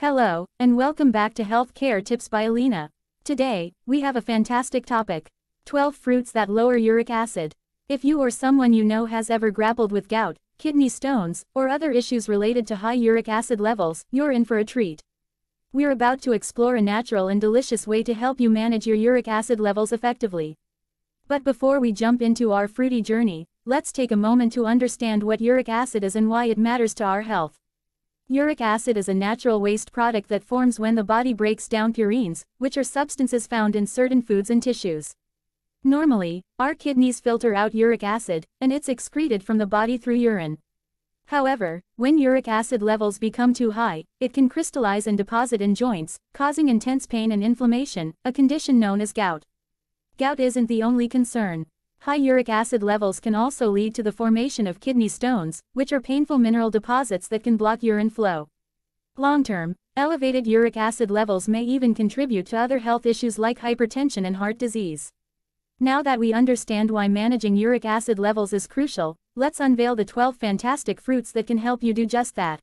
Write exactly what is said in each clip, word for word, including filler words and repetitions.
Hello, and welcome back to Healthcare Tips by Alina. Today, we have a fantastic topic, twelve fruits that lower uric acid. If you or someone you know has ever grappled with gout, kidney stones, or other issues related to high uric acid levels, you're in for a treat. We're about to explore a natural and delicious way to help you manage your uric acid levels effectively. But before we jump into our fruity journey, let's take a moment to understand what uric acid is and why it matters to our health. Uric acid is a natural waste product that forms when the body breaks down purines, which are substances found in certain foods and tissues. Normally, our kidneys filter out uric acid, and it's excreted from the body through urine. However, when uric acid levels become too high, it can crystallize and deposit in joints, causing intense pain and inflammation, a condition known as gout. Gout isn't the only concern. High uric acid levels can also lead to the formation of kidney stones, which are painful mineral deposits that can block urine flow. Long-term, elevated uric acid levels may even contribute to other health issues like hypertension and heart disease. Now that we understand why managing uric acid levels is crucial, let's unveil the twelve fantastic fruits that can help you do just that.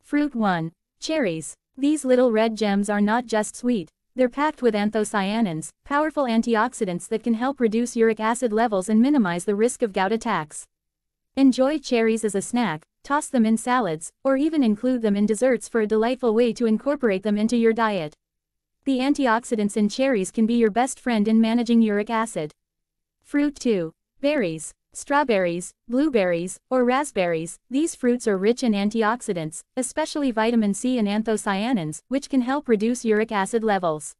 Fruit one. Cherries. These little red gems are not just sweet. They're packed with anthocyanins, powerful antioxidants that can help reduce uric acid levels and minimize the risk of gout attacks. Enjoy cherries as a snack, toss them in salads, or even include them in desserts for a delightful way to incorporate them into your diet. The antioxidants in cherries can be your best friend in managing uric acid. Fruit two. Berries. Strawberries, blueberries, or raspberries, these fruits are rich in antioxidants, especially vitamin C and anthocyanins, which can help reduce uric acid levels.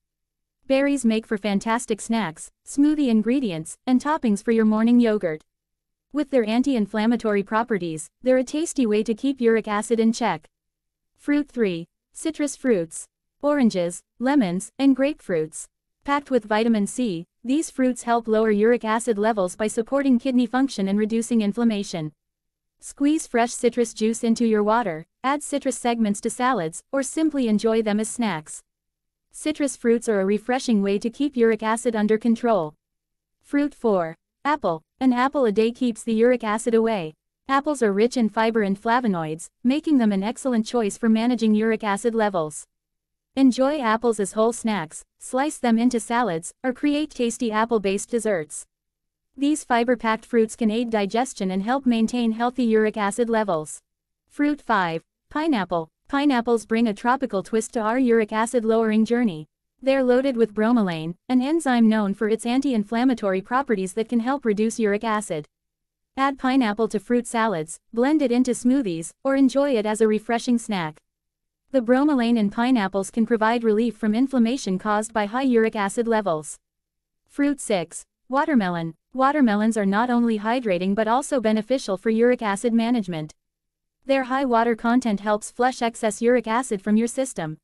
Berries make for fantastic snacks, smoothie ingredients, and toppings for your morning yogurt. With their anti-inflammatory properties, they're a tasty way to keep uric acid in check. Fruit three. Citrus fruits. Oranges, lemons, and grapefruits. Packed with vitamin C, these fruits help lower uric acid levels by supporting kidney function and reducing inflammation. Squeeze fresh citrus juice into your water, add citrus segments to salads, or simply enjoy them as snacks. Citrus fruits are a refreshing way to keep uric acid under control. Fruit four. Apple. An apple a day keeps the uric acid away. Apples are rich in fiber and flavonoids, making them an excellent choice for managing uric acid levels. Enjoy apples as whole snacks, slice them into salads, or create tasty apple-based desserts. These fiber-packed fruits can aid digestion and help maintain healthy uric acid levels. Fruit five. Pineapple. Pineapples bring a tropical twist to our uric acid-lowering journey. They're loaded with bromelain, an enzyme known for its anti-inflammatory properties that can help reduce uric acid. Add pineapple to fruit salads, blend it into smoothies, or enjoy it as a refreshing snack. The bromelain in pineapples can provide relief from inflammation caused by high uric acid levels. Fruit six. Watermelon. Watermelons are not only hydrating but also beneficial for uric acid management. Their high water content helps flush excess uric acid from your system.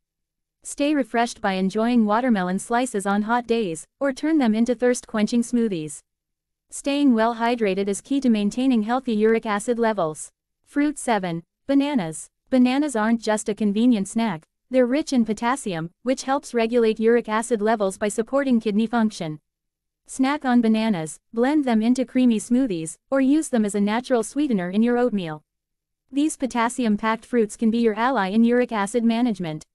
Stay refreshed by enjoying watermelon slices on hot days, or turn them into thirst-quenching smoothies. Staying well hydrated is key to maintaining healthy uric acid levels. Fruit seven. Bananas. Bananas aren't just a convenient snack, they're rich in potassium, which helps regulate uric acid levels by supporting kidney function. Snack on bananas, blend them into creamy smoothies, or use them as a natural sweetener in your oatmeal. These potassium-packed fruits can be your ally in uric acid management.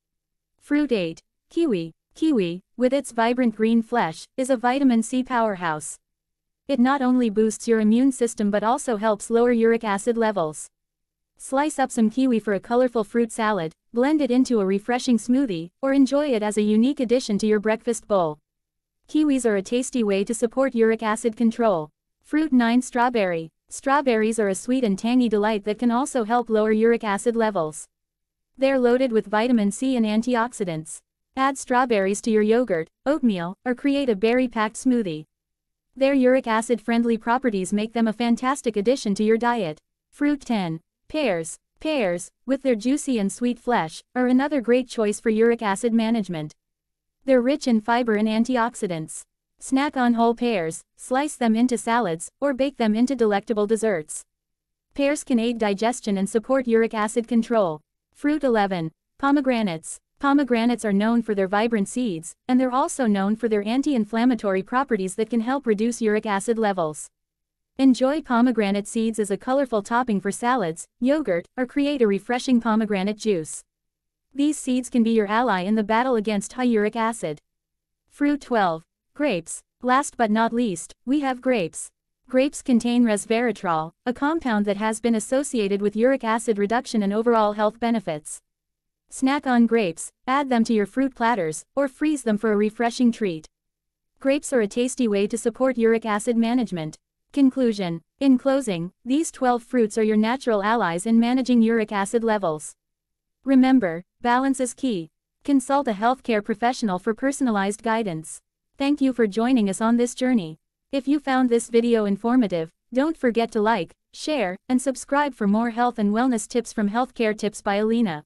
Fruit eight. Kiwi. Kiwi, with its vibrant green flesh, is a vitamin C powerhouse. It not only boosts your immune system but also helps lower uric acid levels. Slice up some kiwi for a colorful fruit salad, blend it into a refreshing smoothie, or enjoy it as a unique addition to your breakfast bowl. Kiwis are a tasty way to support uric acid control. Fruit nine. Strawberry. Strawberries are a sweet and tangy delight that can also help lower uric acid levels. They're loaded with vitamin C and antioxidants. Add strawberries to your yogurt, oatmeal, or create a berry-packed smoothie. Their uric acid-friendly properties make them a fantastic addition to your diet. Fruit ten. Pears. Pears, with their juicy and sweet flesh, are another great choice for uric acid management. They're rich in fiber and antioxidants. Snack on whole pears, slice them into salads, or bake them into delectable desserts. Pears can aid digestion and support uric acid control. Fruit eleven. Pomegranates. Pomegranates are known for their vibrant seeds, and they're also known for their anti-inflammatory properties that can help reduce uric acid levels. Enjoy pomegranate seeds as a colorful topping for salads, yogurt, or create a refreshing pomegranate juice. These seeds can be your ally in the battle against high uric acid. Fruit twelve. Grapes. Last but not least, we have grapes. Grapes contain resveratrol, a compound that has been associated with uric acid reduction and overall health benefits. Snack on grapes, add them to your fruit platters, or freeze them for a refreshing treat. Grapes are a tasty way to support uric acid management. Conclusion. In closing, these twelve fruits are your natural allies in managing uric acid levels. Remember, balance is key. Consult a healthcare professional for personalized guidance. Thank you for joining us on this journey. If you found this video informative, don't forget to like, share, and subscribe for more health and wellness tips from Healthcare Tips by Alina.